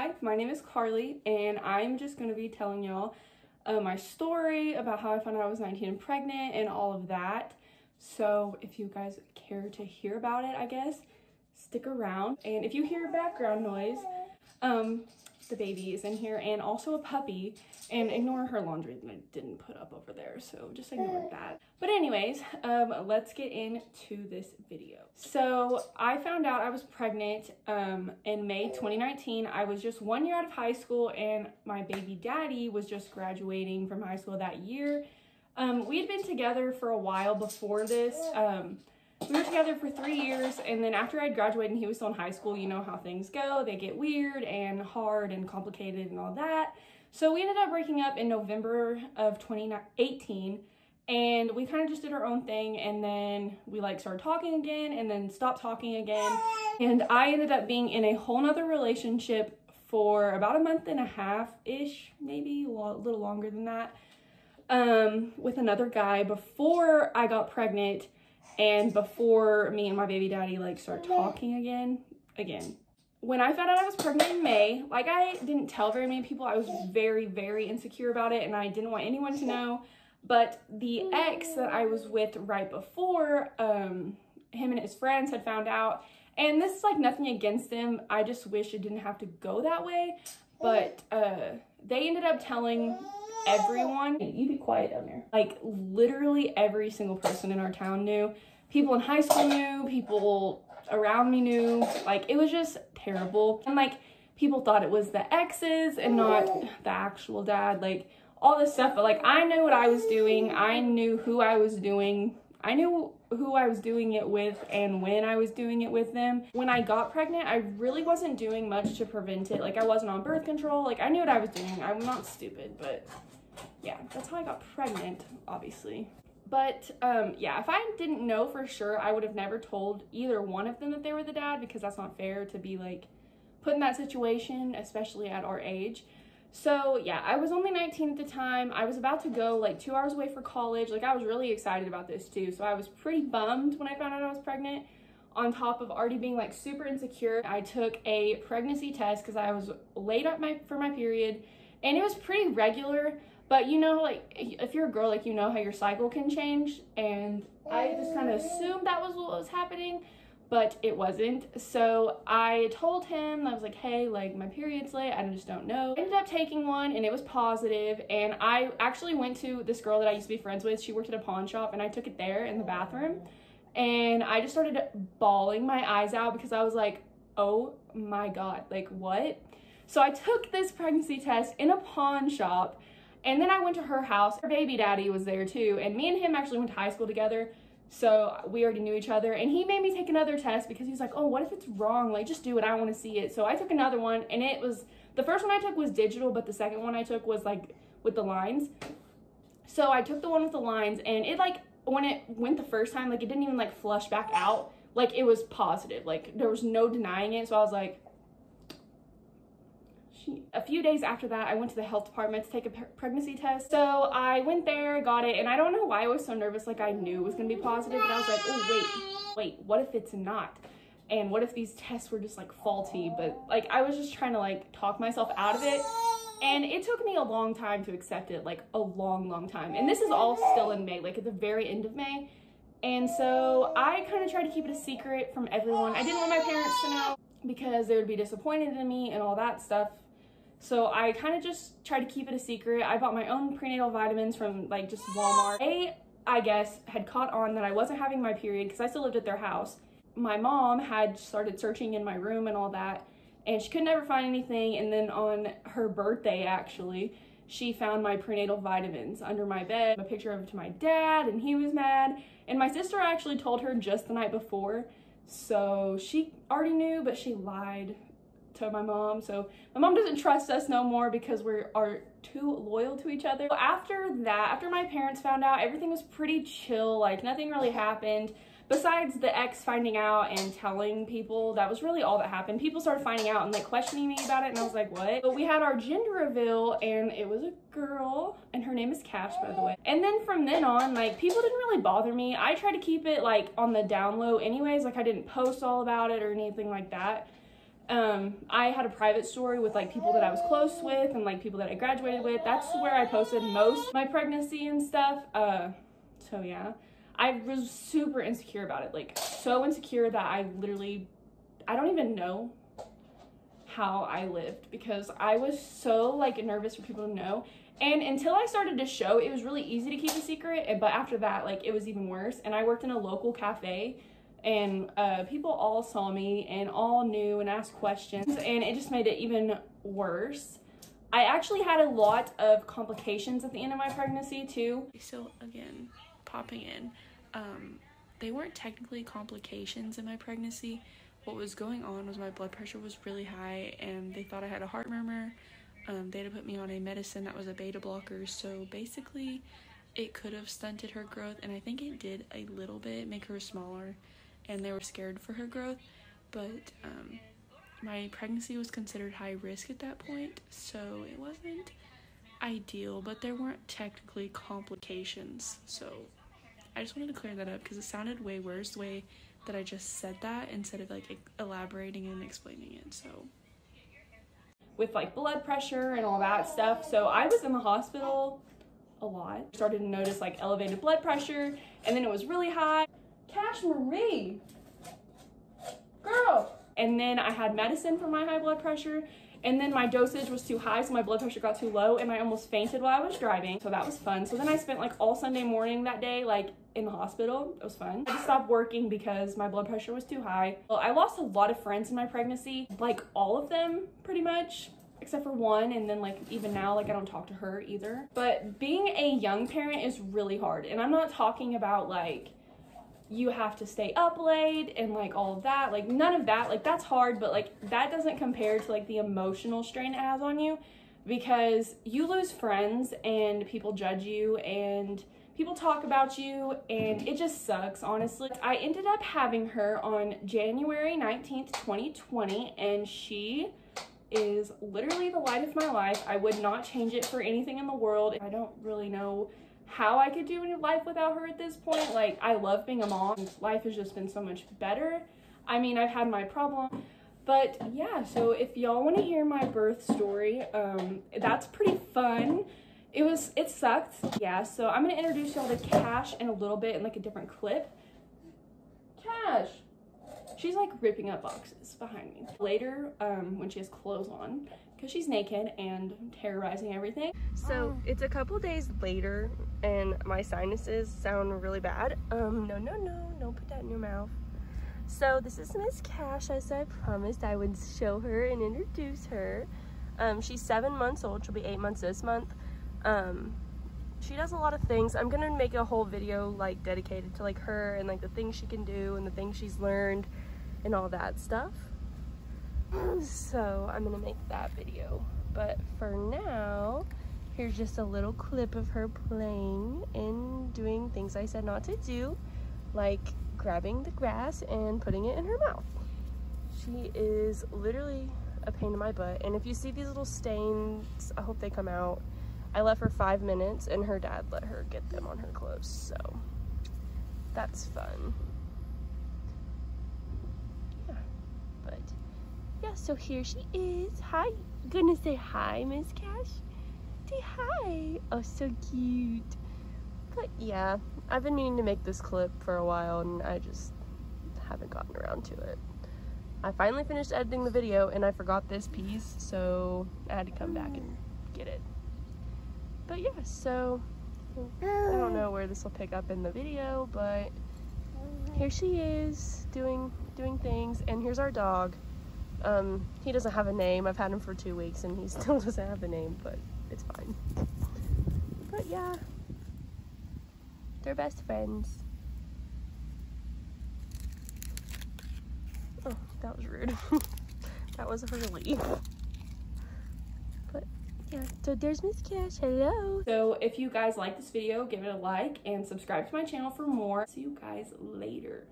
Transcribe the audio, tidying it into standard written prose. Hi, my name is Carly, and I'm just going to be telling y'all my story about how I found out I was 19 and pregnant and all of that. So if you guys care to hear about it, I guess, stick around. And if you hear background noise, the baby is in here and also a puppy, and ignore her laundry that I didn't put up over there, so just ignore that. But anyways, let's get into this video. So I found out I was pregnant in May 2019. I was just 1 year out of high school, and my baby daddy was just graduating from high school that year. We had been together for a while before this. We were together for 3 years, and then after I'd graduated and he was still in high school, you know how things go. They get weird and hard and complicated and all that. So we ended up breaking up in November of 2018, and we kind of just did our own thing, and then we started talking again and then stopped talking again. And I ended up being in a whole nother relationship for about a month and a half-ish, maybe a little longer than that, with another guy before I got pregnant. And before me and my baby daddy start talking again. When I found out I was pregnant in May, I didn't tell very many people. I was very, very insecure about it, and I didn't want anyone to know. But the ex that I was with right before, him and his friends had found out, and this is nothing against them. I just wish it didn't have to go that way. But they ended up telling everyone. You be quiet down there. Literally every single person in our town knew. People in high school knew. People around me knew. It was just terrible. And people thought it was the exes and not the actual dad. All this stuff. But I knew what I was doing. I knew who I was doing. I knew who I was doing it with and when I was doing it with them. When I got pregnant, I really wasn't doing much to prevent it. I wasn't on birth control. I knew what I was doing. I'm not stupid, but yeah, that's how I got pregnant, obviously. But yeah, if I didn't know for sure, I would have never told either one of them that they were the dad, because that's not fair to be put in that situation, especially at our age. So yeah, I was only 19 at the time. I was about to go 2 hours away for college. I was really excited about this too. So I was pretty bummed when I found out I was pregnant, on top of already being super insecure. I took a pregnancy test because I was late up for my period, and it was pretty regular. But you know, if you're a girl, you know how your cycle can change. And I just kind of assumed that was what was happening, but it wasn't. So I told him, I was hey, my period's late, I just don't know. I ended up taking one, and it was positive. And I actually went to this girl that I used to be friends with. She worked at a pawn shop, and I took it there in the bathroom. And I just started bawling my eyes out, because I was oh my God, what? So I took this pregnancy test in a pawn shop, and then I went to her house. Her baby daddy was there too, and me and him actually went to high school together. So we already knew each other, and he made me take another test because he was oh, what if it's wrong? Just do it. I want to see it. So I took another one, and it was, the first one I took was digital, but the second one I took was with the lines. So I took the one with the lines, and it when it went the first time, it didn't even flush back out. It was positive. There was no denying it. So I was a few days after that, I went to the health department to take a pregnancy test. So I went there, got it, and I don't know why I was so nervous. I knew it was gonna be positive, but I was oh, wait, what if it's not? And what if these tests were just faulty? But I was just trying to talk myself out of it. And it took me a long time to accept it, a long time. And this is all still in May, at the very end of May. And so I kind of tried to keep it a secret from everyone. I didn't want my parents to know because they would be disappointed in me and all that stuff. So I kind of just tried to keep it a secret. I bought my own prenatal vitamins from just Walmart. They, I guess, had caught on that I wasn't having my period because I still lived at their house. My mom had started searching in my room and all that, and she could never find anything. And then on her birthday, actually, she found my prenatal vitamins under my bed. A picture of it to my dad, and he was mad. And my sister actually told her just the night before, so she already knew, but she lied to my mom. So my mom doesn't trust us no more because we are too loyal to each other. After that, after my parents found out, everything was pretty chill. Nothing really happened besides the ex finding out and telling people. That was really all that happened. People started finding out and questioning me about it, and I was what? But we had our gender reveal, and it was a girl, and her name is Cash, by the way. And then from then on, people didn't really bother me. I tried to keep it on the down low anyways. I didn't post all about it or anything like that. I had a private story with like people that I was close with and like people that I graduated with. That's where I posted most of my pregnancy and stuff. So yeah, I was super insecure about it. Like so insecure that I literally, I don't even know how I lived because I was so like nervous for people to know. And until I started to show, it was really easy to keep a secret. But after that, like it was even worse. And I worked in a local cafe. And people all saw me and all knew and asked questions, and it just made it even worse. I actually had a lot of complications at the end of my pregnancy too. So again, popping in, they weren't technically complications in my pregnancy. What was going on was my blood pressure was really high and they thought I had a heart murmur. They had to put me on a medicine that was a beta blocker, so basically it could have stunted her growth, and I think it did a little bit make her smaller. And they were scared for her growth, but my pregnancy was considered high risk at that point, so it wasn't ideal, but there weren't technically complications. So I just wanted to clear that up because it sounded way worse the way that I just said that instead of like elaborating and explaining it. So with like blood pressure and all that stuff, so I was in the hospital a lot. Started to notice like elevated blood pressure, and then it was really high. Cash Marie, girl. And then I had medicine for my high blood pressure, and then my dosage was too high, so my blood pressure got too low, and I almost fainted while I was driving. So that was fun. So then I spent like all Sunday morning that day, like in the hospital. It was fun. I just stopped working because my blood pressure was too high. Well, I lost a lot of friends in my pregnancy, like all of them pretty much, except for one. And then like even now, like I don't talk to her either. But being a young parent is really hard, and I'm not talking about like you have to stay up late and like all of that, like none of that, like that's hard, but like that doesn't compare to like the emotional strain it has on you, because you lose friends and people judge you and people talk about you, and it just sucks, honestly. I ended up having her on January 19th, 2020, and she is literally the light of my life. I would not change it for anything in the world. I don't really know how I could do in life without her at this point. Like, I love being a mom. Life has just been so much better. I mean, I've had my problem, but yeah, so if y'all want to hear my birth story, that's pretty fun. It sucked. Yeah, so I'm going to introduce y'all to Cash in a little bit in like a different clip. Cash, she's like ripping up boxes behind me. Later, when she has clothes on, because she's naked and terrorizing everything. So it's a couple days later and my sinuses sound really bad. No, don't put that in your mouth. So this is Miss Cash, as I promised I would show her and introduce her. She's 7 months old, she'll be 8 months this month. She does a lot of things. I'm gonna make a whole video like dedicated to like her and like the things she can do and the things she's learned and all that stuff. So I'm gonna make that video, but for now here's just a little clip of her playing and doing things I said not to do, like grabbing the grass and putting it in her mouth. She is literally a pain in my butt, and if you see these little stains, I hope they come out. I left her 5 minutes and her dad let her get them on her clothes, so that's fun. Yeah, but yeah, so here she is. Hi. Gonna say hi, Miss Cash? Say hi. Oh, so cute. But yeah, I've been meaning to make this clip for a while and I just haven't gotten around to it. I finally finished editing the video and I forgot this piece, so I had to come back and get it. But yeah, so I don't know where this will pick up in the video, but here she is doing things. And here's our dog. He doesn't have a name. I've had him for 2 weeks and he still doesn't have a name, but it's fine. But yeah, they're best friends. Oh, that was rude. That was a relief. But yeah, so there's Miss Cash. Hello. So if you guys like this video, give it a like and subscribe to my channel for more. See you guys later.